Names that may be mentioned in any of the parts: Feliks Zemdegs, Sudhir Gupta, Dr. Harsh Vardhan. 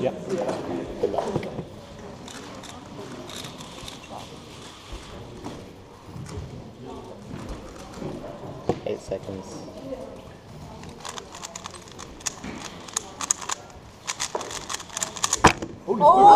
Yeah. Good luck. Yeah. 8 seconds. Oh! Oh!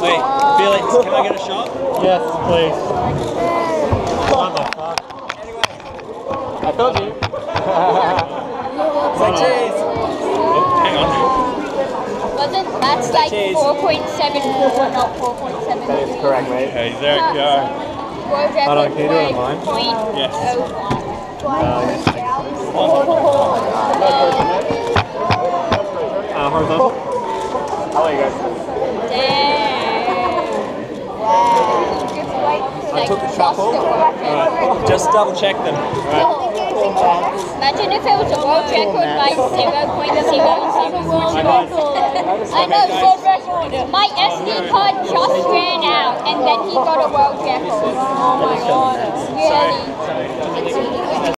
Wait, Felix, can I get a shot? Yes, please. What the fuck? Anyway. I told you. So cheese. Hang on. Wasn't that's like 4.74, not 4.7. That is correct, mate. Okay, there we go. Hold on, can you do it online? Yes. Horizontal? How are you guys? Damn. I took the shuffle. Right. Just double check them. Right. Imagine if it was a world record by 0.00 record. I know, world record. My SD card just ran out and then he got a world record. Oh my god. Really?